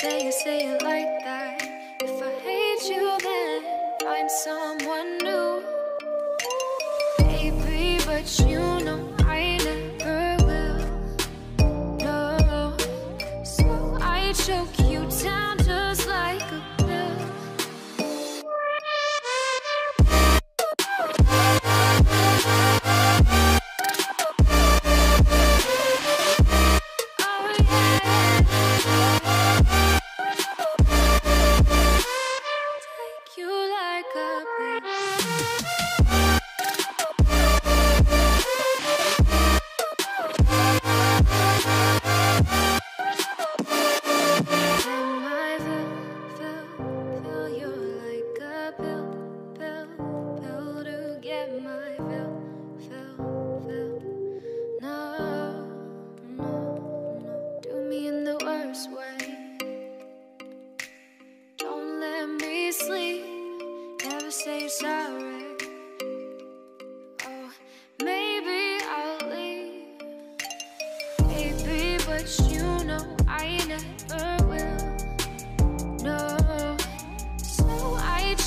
say it like that. If I hate you, then find someone new. Baby, but you know I never will. No, so I choke you down just like a pill.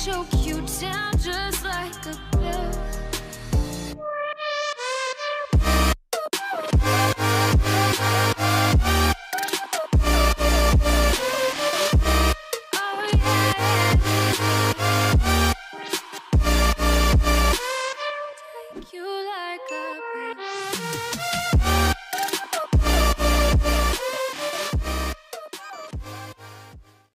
Choke you down.